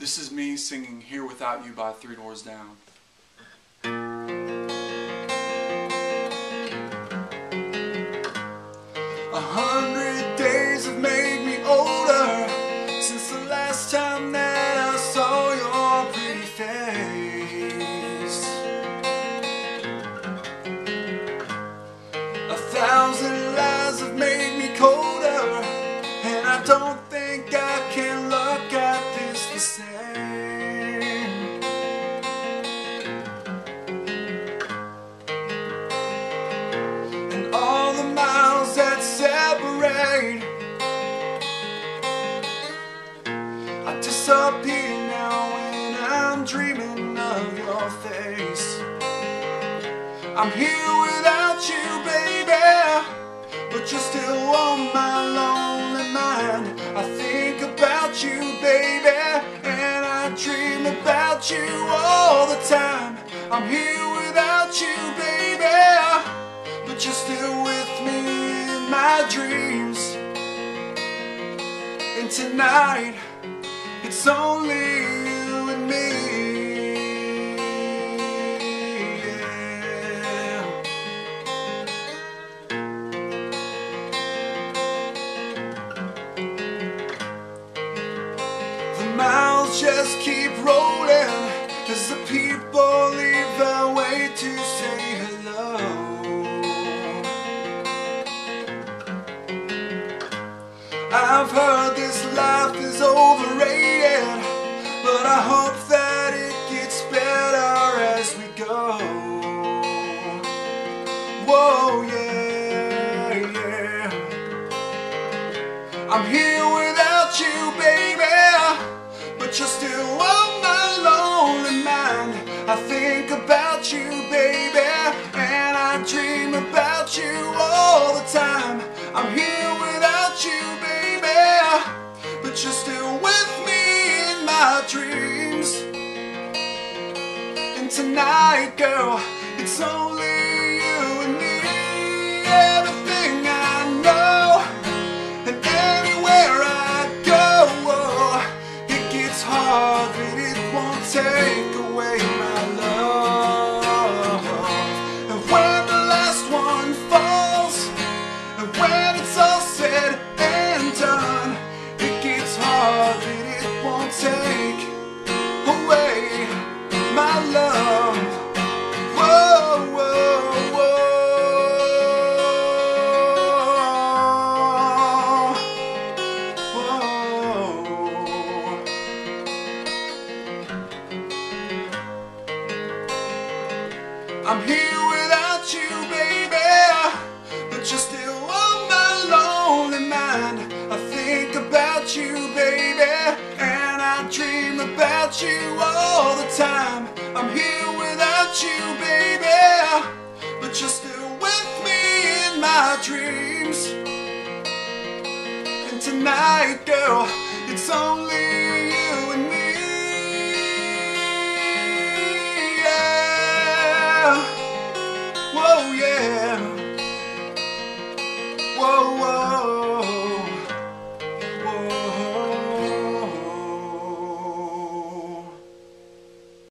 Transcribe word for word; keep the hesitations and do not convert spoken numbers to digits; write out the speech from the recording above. This is me singing Here Without You by Three Doors Down. A hundred days have made me older since the last time that I saw your pretty face. A thousand lies have made me colder, and I don't think I can look at this the same. And all the miles that separate, I disappear now when I'm dreaming of your face. I'm here without you, baby, but you're still on my lonely mind. I think about you, baby, and I dream about you all the time. I'm here without you, baby, but you're still with me in my dreams. And tonight, it's only you and me, yeah. The miles just keep rolling as the people leave their way to say hello. I've heard this life is overrated, but I hope that it gets better as we go. Whoa, yeah, yeah. I'm here without you, baby, but you're still on my lonely mind. I think about you, baby, and I dream about you all the time. I'm here without you, baby, but you're still with me in my dreams. And tonight, girl, it's only you and me. Everything I know, and anywhere I go, it gets hard, but it won't take away my love. And when the last one falls, and when it's all said and done, it gets hard, but it won't take away my love. Whoa, whoa, whoa, whoa. I'm here without you, baby, but you're still on my lonely mind. I think about you, baby, dream about you all the time. I'm here without you, baby, but you're still with me in my dreams. And tonight, girl, it's only